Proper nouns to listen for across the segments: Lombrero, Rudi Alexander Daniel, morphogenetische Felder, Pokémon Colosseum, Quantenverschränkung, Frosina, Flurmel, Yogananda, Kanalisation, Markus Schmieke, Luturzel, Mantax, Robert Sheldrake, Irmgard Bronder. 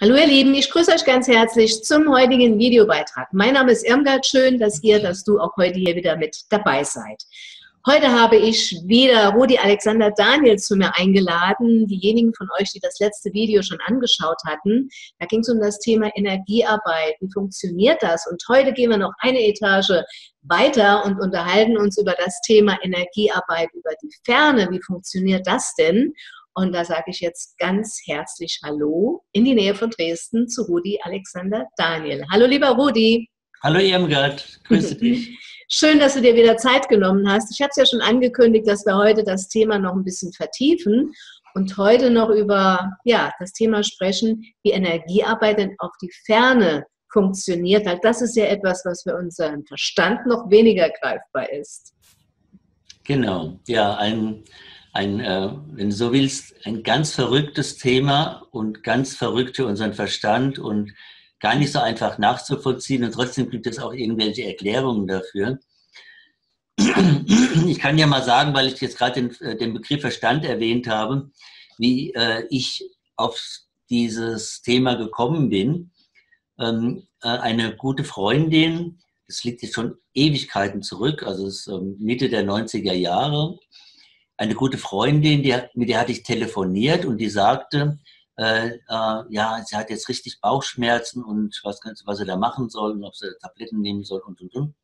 Hallo ihr Lieben, ich grüße euch ganz herzlich zum heutigen Videobeitrag. Mein Name ist Irmgard, schön, dass du auch heute hier wieder mit dabei seid. Heute habe ich wieder Rudi Alexander Daniel zu mir eingeladen. Diejenigen von euch, die das letzte Video schon angeschaut hatten, da ging es um das Thema Energiearbeit. Wie funktioniert das? Und heute gehen wir noch eine Etage weiter und unterhalten uns über das Thema Energiearbeit, über die Ferne. Wie funktioniert das denn? Und da sage ich jetzt ganz herzlich Hallo in die Nähe von Dresden zu Rudi Alexander Daniel. Hallo lieber Rudi. Hallo Irmgard, grüße dich. Schön, dass du dir wieder Zeit genommen hast. Ich habe es ja schon angekündigt, dass wir heute das Thema noch ein bisschen vertiefen und heute noch über das Thema sprechen, wie Energiearbeit denn auf die Ferne funktioniert. Weil das ist ja etwas, was für unseren Verstand noch weniger greifbar ist. Genau, ja, wenn du so willst, ein ganz verrücktes Thema und ganz verrückt für unseren Verstand und gar nicht so einfach nachzuvollziehen, und trotzdem gibt es auch irgendwelche Erklärungen dafür. Ich kann ja mal sagen, weil ich jetzt gerade den Begriff Verstand erwähnt habe, wie ich auf dieses Thema gekommen bin. Eine gute Freundin, das liegt jetzt schon Ewigkeiten zurück, also es ist Mitte der 90er Jahre, eine gute Freundin, mit der hatte ich telefoniert und die sagte, ja, sie hat jetzt richtig Bauchschmerzen und was sie da machen soll und ob sie Tabletten nehmen soll und. Und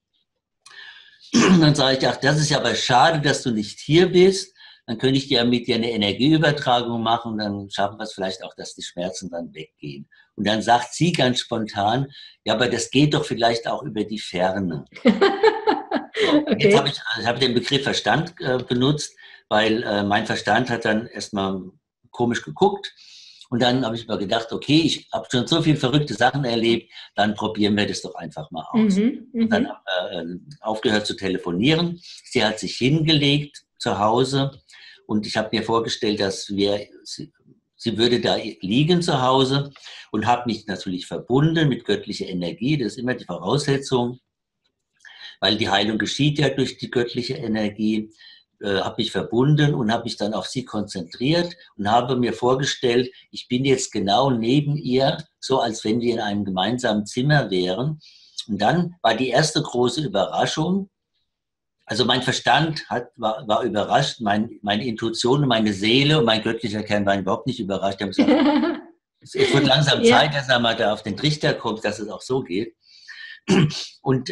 dann sage ich, ach, das ist ja aber schade, dass du nicht hier bist. Dann könnte ich dir mit dir eine Energieübertragung machen und dann schaffen wir es vielleicht auch, dass die Schmerzen dann weggehen. Und dann sagt sie ganz spontan, ja, aber das geht doch vielleicht auch über die Ferne. Okay. Jetzt habe ich den Begriff Verstand benutzt, weil mein Verstand hat dann erstmal komisch geguckt. Und dann habe ich mir gedacht, okay, ich habe schon so viele verrückte Sachen erlebt, dann probieren wir das doch einfach mal aus. Und dann aufgehört zu telefonieren. Sie hat sich hingelegt zu Hause und ich habe mir vorgestellt, dass sie würde da liegen zu Hause und habe mich natürlich verbunden mit göttlicher Energie. Das ist immer die Voraussetzung, weil die Heilung geschieht ja durch die göttliche Energie. Habe mich verbunden und habe mich dann auf sie konzentriert und habe mir vorgestellt, ich bin jetzt genau neben ihr, so als wenn wir in einem gemeinsamen Zimmer wären. Und dann war die erste große Überraschung, also mein Verstand war überrascht, meine Intuition und meine Seele und mein göttlicher Kern waren überhaupt nicht überrascht. Die haben gesagt, es wird langsam Zeit, dass er mal da auf den Trichter kommt, dass es auch so geht. Und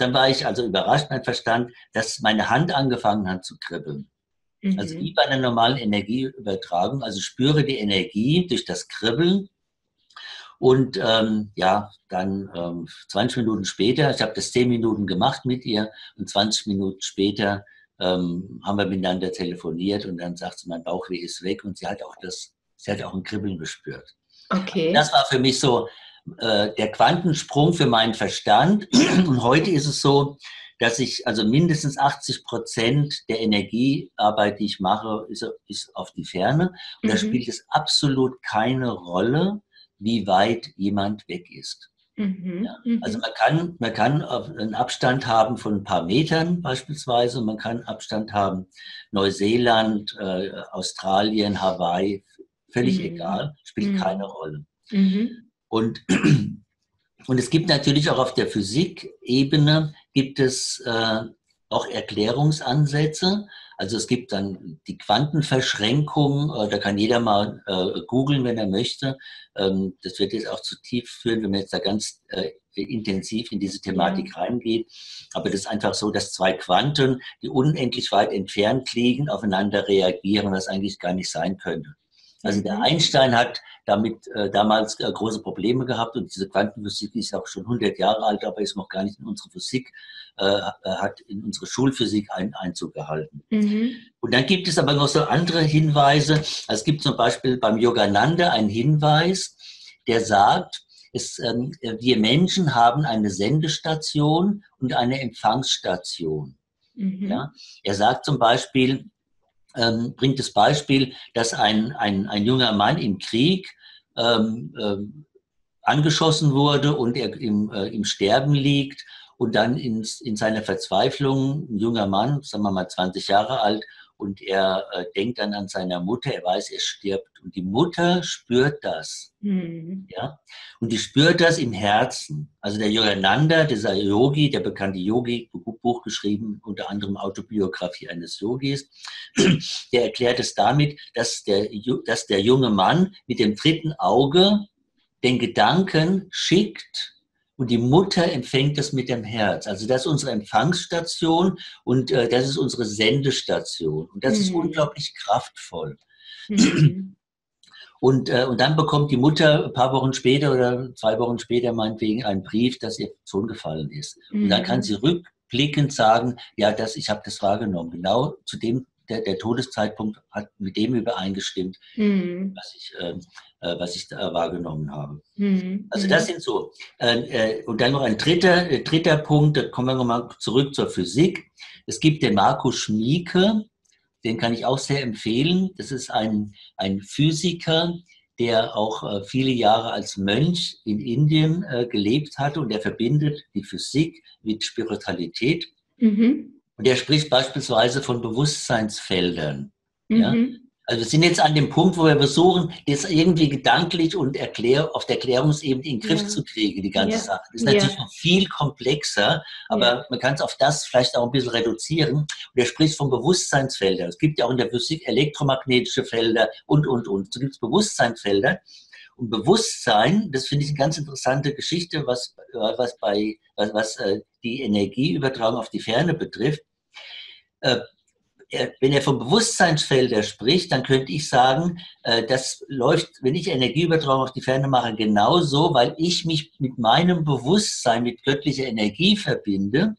dann war ich also überrascht, mein Verstand, dass meine Hand angefangen hat zu kribbeln. Also wie bei einer normalen Energieübertragung, also spüre die Energie durch das Kribbeln. Und dann 20 Minuten später, ich habe das 10 Minuten gemacht mit ihr und 20 Minuten später haben wir miteinander telefoniert und dann sagt sie, mein Bauchweh ist weg und sie hat auch ein Kribbeln gespürt. Okay. Das war für mich so der Quantensprung für meinen Verstand. Und heute ist es so, dass ich also mindestens 80% der Energiearbeit, die ich mache, ist auf die Ferne. Und da spielt es absolut keine Rolle, wie weit jemand weg ist. Also man kann einen Abstand haben von ein paar Metern beispielsweise. Man kann Abstand haben Neuseeland, Australien, Hawaii, völlig egal, spielt keine Rolle. Und es gibt natürlich auch auf der Physikebene gibt es auch Erklärungsansätze. Also es gibt dann die Quantenverschränkung, da kann jeder mal googeln, wenn er möchte. Das wird jetzt auch zu tief führen, wenn man jetzt da ganz intensiv in diese Thematik reingeht. Aber das ist einfach so, dass zwei Quanten, die unendlich weit entfernt liegen, aufeinander reagieren, was eigentlich gar nicht sein könnte. Also der Einstein hat damit damals große Probleme gehabt und diese Quantenphysik ist auch schon 100 Jahre alt, aber ist noch gar nicht in unsere Physik, hat in unsere Schulphysik Einzug gehalten. Und dann gibt es aber noch so andere Hinweise. Also es gibt zum Beispiel beim Yogananda einen Hinweis, der sagt, wir Menschen haben eine Sendestation und eine Empfangsstation. Ja? Er sagt zum Beispiel, bringt das Beispiel, dass ein junger Mann im Krieg angeschossen wurde und er im Sterben liegt und dann in seiner Verzweiflung, ein junger Mann, sagen wir mal 20 Jahre alt, und er denkt dann an seine Mutter, er weiß, er stirbt. Und die Mutter spürt das. Mhm. Ja? Und die spürt das im Herzen. Also der Yogananda, dieser Yogi, der bekannte Yogi, Buch geschrieben, unter anderem Autobiografie eines Yogis, der erklärt es damit, dass der junge Mann mit dem dritten Auge den Gedanken schickt, und die Mutter empfängt das mit dem Herz. Also das ist unsere Empfangsstation und das ist unsere Sendestation. Und das ist unglaublich kraftvoll. Mhm. Und dann bekommt die Mutter ein paar Wochen später oder 2 Wochen später meinetwegen einen Brief, dass ihr Sohn gefallen ist. Mhm. Und dann kann sie rückblickend sagen, ja, ich habe das wahrgenommen. Genau zu dem, der Todeszeitpunkt hat mit dem übereingestimmt, was ich da wahrgenommen habe. Mhm. Also das sind so. Und dann noch ein dritter Punkt, da kommen wir nochmal zurück zur Physik. Es gibt den Markus Schmieke, den kann ich auch sehr empfehlen. Das ist ein Physiker, der auch viele Jahre als Mönch in Indien gelebt hatte, und der verbindet die Physik mit Spiritualität. Mhm. Und der spricht beispielsweise von Bewusstseinsfeldern. Mhm. Ja? Also wir sind jetzt an dem Punkt, wo wir versuchen, das irgendwie gedanklich und auf der Erklärungsebene in den Griff zu kriegen, die ganze Sache. Das ist natürlich noch viel komplexer, aber man kann es auf das vielleicht auch ein bisschen reduzieren. Und er spricht von Bewusstseinsfeldern. Es gibt ja auch in der Physik elektromagnetische Felder und. So gibt es Bewusstseinsfelder. Und Bewusstsein, das finde ich eine ganz interessante Geschichte, was die Energieübertragung auf die Ferne betrifft. Wenn er vom Bewusstseinsfelder spricht, dann könnte ich sagen, das läuft, wenn ich Energieübertragung auf die Ferne mache, genauso, weil ich mich mit meinem Bewusstsein, mit göttlicher Energie verbinde.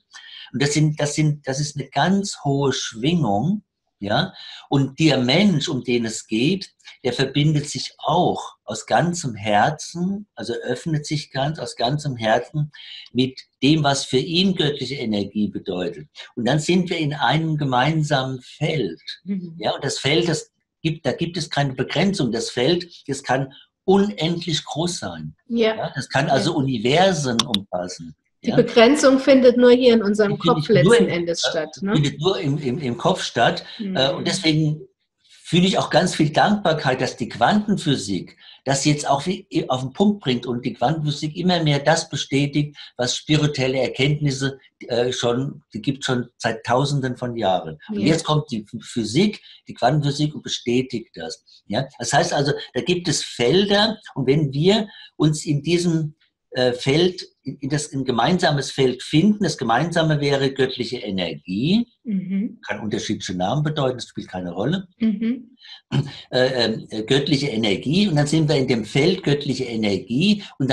Und das ist eine ganz hohe Schwingung, ja. Und der Mensch, um den es geht, der verbindet sich auch aus ganzem Herzen, also öffnet sich ganz aus ganzem Herzen mit dem, was für ihn göttliche Energie bedeutet. Und dann sind wir in einem gemeinsamen Feld. Mhm. Ja, und das Feld, da gibt es keine Begrenzung. Das Feld, das kann unendlich groß sein. Ja. Ja, das kann also Universen umfassen. Die Begrenzung findet nur hier in unserem Kopf letzten Endes statt. Ne? Findet nur im Kopf statt. Mhm. Und deswegen fühle ich auch ganz viel Dankbarkeit, dass die Quantenphysik das jetzt auch auf den Punkt bringt und die Quantenphysik immer mehr das bestätigt, was spirituelle Erkenntnisse die gibt schon seit Tausenden von Jahren. Ja. Und jetzt kommt die Quantenphysik und bestätigt das. Ja? Das heißt also, da gibt es Felder, und wenn wir uns in diesem Feld, in ein gemeinsames Feld finden. Das Gemeinsame wäre göttliche Energie. Mhm. Kann unterschiedliche Namen bedeuten, das spielt keine Rolle. Mhm. Göttliche Energie, und dann sind wir in dem Feld göttliche Energie, und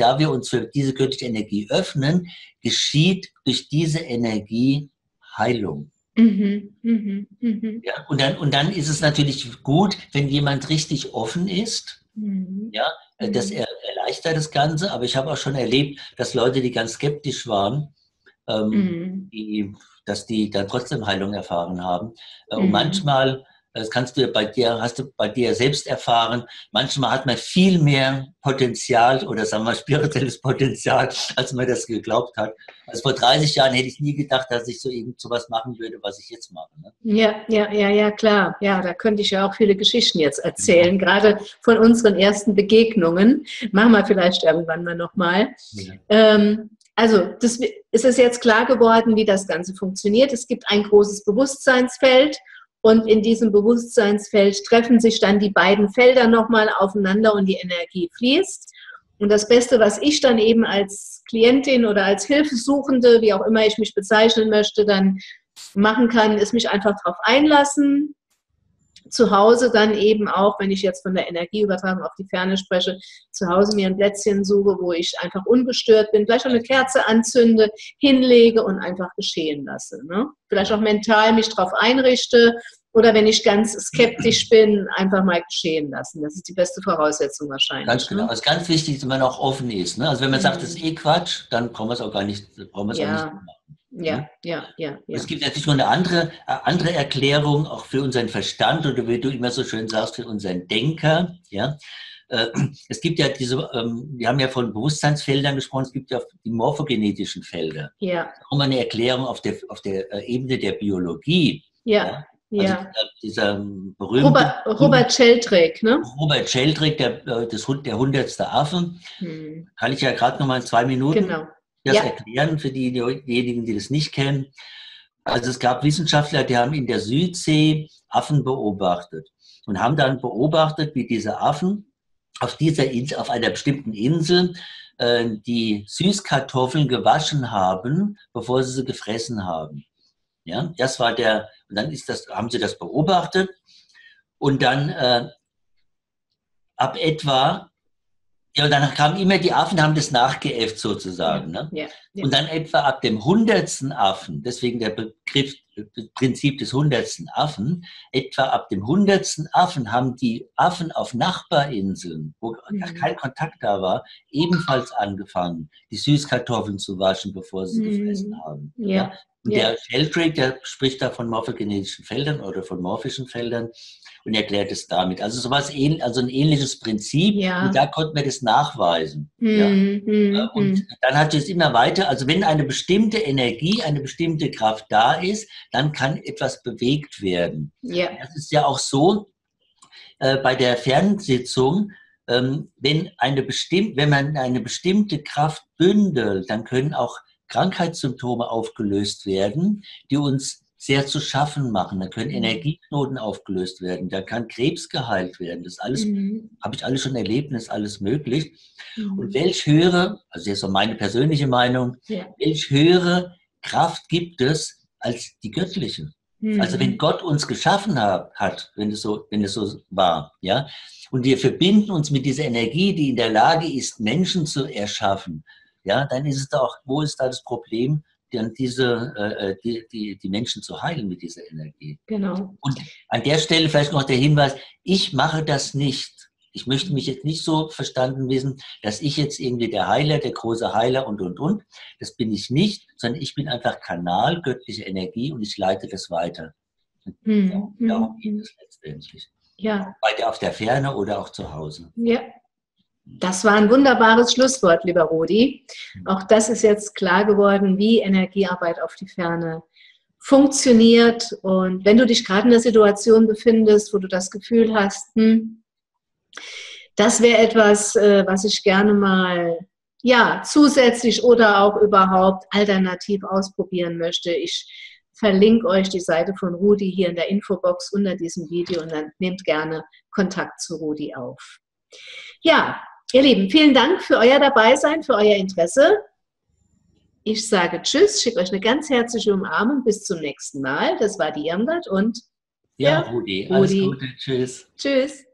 da wir uns für diese göttliche Energie öffnen, geschieht durch diese Energie Heilung. Mhm. Mhm. Mhm. Ja, und dann ist es natürlich gut, wenn jemand richtig offen ist, ja, das erleichtert das Ganze, aber ich habe auch schon erlebt, dass Leute, die ganz skeptisch waren, dass die dann trotzdem Heilung erfahren haben. Und manchmal, das hast du bei dir selbst erfahren, manchmal hat man viel mehr Potenzial oder sagen wir spirituelles Potenzial, als man das geglaubt hat. Also vor 30 Jahren hätte ich nie gedacht, dass ich so was machen würde, was ich jetzt mache. Ne? Ja, klar. Ja, da könnte ich ja auch viele Geschichten jetzt erzählen, gerade von unseren ersten Begegnungen. Machen wir vielleicht irgendwann mal nochmal. Ja. Also es ist jetzt klar geworden, wie das Ganze funktioniert. Es gibt ein großes Bewusstseinsfeld. Und in diesem Bewusstseinsfeld treffen sich dann die beiden Felder nochmal aufeinander und die Energie fließt. Und das Beste, was ich dann eben als Klientin oder als Hilfesuchende, wie auch immer ich mich bezeichnen möchte, dann machen kann, ist mich einfach darauf einlassen. Zu Hause dann eben auch, wenn ich jetzt von der Energieübertragung auf die Ferne spreche, zu Hause mir ein Plätzchen suche, wo ich einfach ungestört bin, vielleicht auch eine Kerze anzünde, hinlege und einfach geschehen lasse. Ne? Vielleicht auch mental mich darauf einrichte oder wenn ich ganz skeptisch bin, einfach mal geschehen lassen. Das ist die beste Voraussetzung wahrscheinlich. Ganz genau. Ne? Es ist ganz wichtig, dass man auch offen ist. Ne? Also wenn man sagt, das ist Quatsch, dann brauchen wir es auch gar nicht, machen. Ja. Es gibt natürlich noch eine andere Erklärung, auch für unseren Verstand, oder wie du immer so schön sagst, für unseren Denker. Ja? Es gibt ja wir haben ja von Bewusstseinsfeldern gesprochen, es gibt ja die morphogenetischen Felder. Ja. Auch mal eine Erklärung auf der Ebene der Biologie. Ja. Ja? Ja. Also dieser berühmte Robert Sheldrake, ne? Robert Sheldrake, der 100. Affe. Kann ich ja gerade nochmal in 2 Minuten das erklären für diejenigen, die das nicht kennen. Also es gab Wissenschaftler, die haben in der Südsee Affen beobachtet und haben dann beobachtet, wie diese Affen auf einer bestimmten Insel die Süßkartoffeln gewaschen haben, bevor sie gefressen haben. Ja, das war der, und dann haben sie das beobachtet und dann danach kamen immer die Affen, haben das nachgeäfft sozusagen. Ne? Ja, ja. Und dann etwa ab dem 100. Affen, deswegen der Prinzip des 100. Affen, etwa ab dem 100. Affen haben die Affen auf Nachbarinseln, wo kein Kontakt da war, ebenfalls angefangen, die Süßkartoffeln zu waschen, bevor sie gefressen haben. Ja. Ja? Und der Sheldrake, der spricht da von morphogenetischen Feldern oder von morphischen Feldern und erklärt es damit. Also sowas, also ein ähnliches Prinzip. Ja. Und da konnten wir das nachweisen. Und dann hat es immer weiter, also wenn eine bestimmte Energie, eine bestimmte Kraft da ist, dann kann etwas bewegt werden. Ja. Das ist ja auch so bei der Fernsitzung, wenn man eine bestimmte Kraft bündelt, dann können auch Krankheitssymptome aufgelöst werden, die uns sehr zu schaffen machen. Da können Energieknoten aufgelöst werden, da kann Krebs geheilt werden. Das alles habe ich alles schon erlebt, das ist alles möglich. Und welch höhere, also jetzt so meine persönliche Meinung, welch höhere Kraft gibt es als die göttliche? Also wenn Gott uns geschaffen hat, wenn es so war, ja, und wir verbinden uns mit dieser Energie, die in der Lage ist, Menschen zu erschaffen, ja, dann ist es doch, wo ist da das Problem, die Menschen zu heilen mit dieser Energie? Genau. Und an der Stelle vielleicht noch der Hinweis, ich mache das nicht. Ich möchte mich jetzt nicht so verstanden wissen, dass ich jetzt irgendwie der Heiler, der große Heiler und. Das bin ich nicht, sondern ich bin einfach Kanal göttlicher Energie und ich leite das weiter. Darum geht es letztendlich. Ja. Auf der Ferne oder auch zu Hause. Ja. Das war ein wunderbares Schlusswort, lieber Rudi. Auch das ist jetzt klar geworden, wie Energiearbeit auf die Ferne funktioniert. Und wenn du dich gerade in der Situation befindest, wo du das Gefühl hast, das wäre etwas, was ich gerne mal zusätzlich oder auch überhaupt alternativ ausprobieren möchte. Ich verlinke euch die Seite von Rudi hier in der Infobox unter diesem Video und dann nehmt gerne Kontakt zu Rudi auf. Ja, ihr Lieben, vielen Dank für euer Dabeisein, für euer Interesse. Ich sage Tschüss, schicke euch eine ganz herzliche Umarmung. Bis zum nächsten Mal. Das war die Irmgard und Rudi. Alles Gute, tschüss. Tschüss.